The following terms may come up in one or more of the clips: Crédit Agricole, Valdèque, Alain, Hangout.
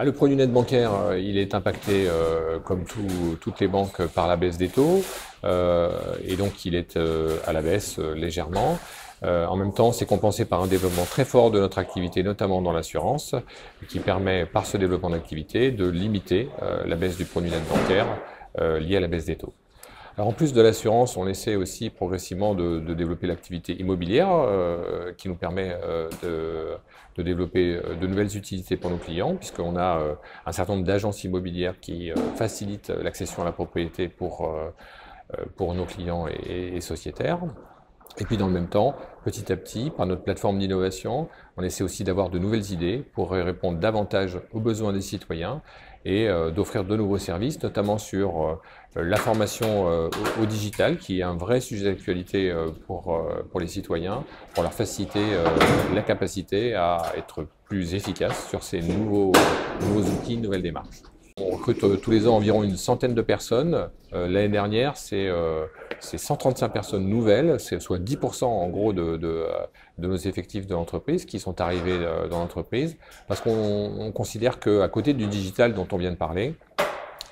Ah, le produit net bancaire, il est impacté comme toutes les banques par la baisse des taux et donc il est à la baisse légèrement. En même temps, c'est compensé par un développement très fort de notre activité, notamment dans l'assurance, qui permet, par ce développement d'activité, de limiter la baisse du produit net bancaire liée à la baisse des taux. Alors, en plus de l'assurance, on essaie aussi progressivement de développer l'activité immobilière qui nous permet de développer de nouvelles utilités pour nos clients, puisqu'on a un certain nombre d'agences immobilières qui facilitent l'accession à la propriété pour nos clients et sociétaires. Et puis dans le même temps, petit à petit, par notre plateforme d'innovation, on essaie aussi d'avoir de nouvelles idées pour répondre davantage aux besoins des citoyens et d'offrir de nouveaux services, notamment sur la formation au digital, qui est un vrai sujet d'actualité pour les citoyens, pour leur faciliter la capacité à être plus efficaces sur ces nouveaux outils, nouvelles démarches. On recrute tous les ans environ une centaine de personnes. L'année dernière, c'est 135 personnes nouvelles, soit 10% en gros de nos effectifs de l'entreprise qui sont arrivés dans l'entreprise, parce qu'on considère qu'à côté du digital dont on vient de parler,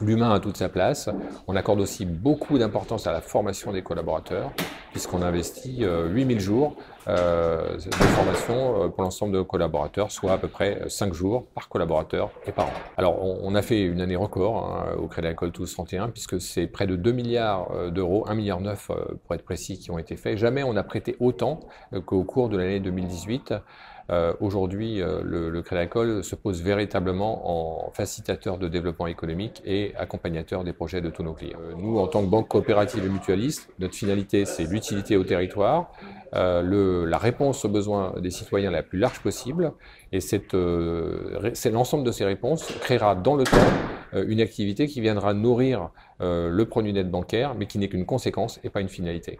l'humain a toute sa place. On accorde aussi beaucoup d'importance à la formation des collaborateurs, puisqu'on investit 8000 jours de formation pour l'ensemble de nos collaborateurs, soit à peu près 5 jours par collaborateur et par an. Alors, on a fait une année record au Crédit Agricole 12-31, puisque c'est près de 2 milliards d'euros, 1,9 milliard pour être précis, qui ont été faits. Jamais on a prêté autant qu'au cours de l'année 2018. Aujourd'hui, le Crédit Agricole se pose véritablement en facilitateur de développement économique et accompagnateur des projets de tous nos clients. Nous, en tant que banque coopérative et mutualiste, notre finalité, c'est l'utilité au territoire, la réponse aux besoins des citoyens la plus large possible, et c'est l'ensemble de ces réponses créera dans le temps une activité qui viendra nourrir le produit net bancaire, mais qui n'est qu'une conséquence et pas une finalité.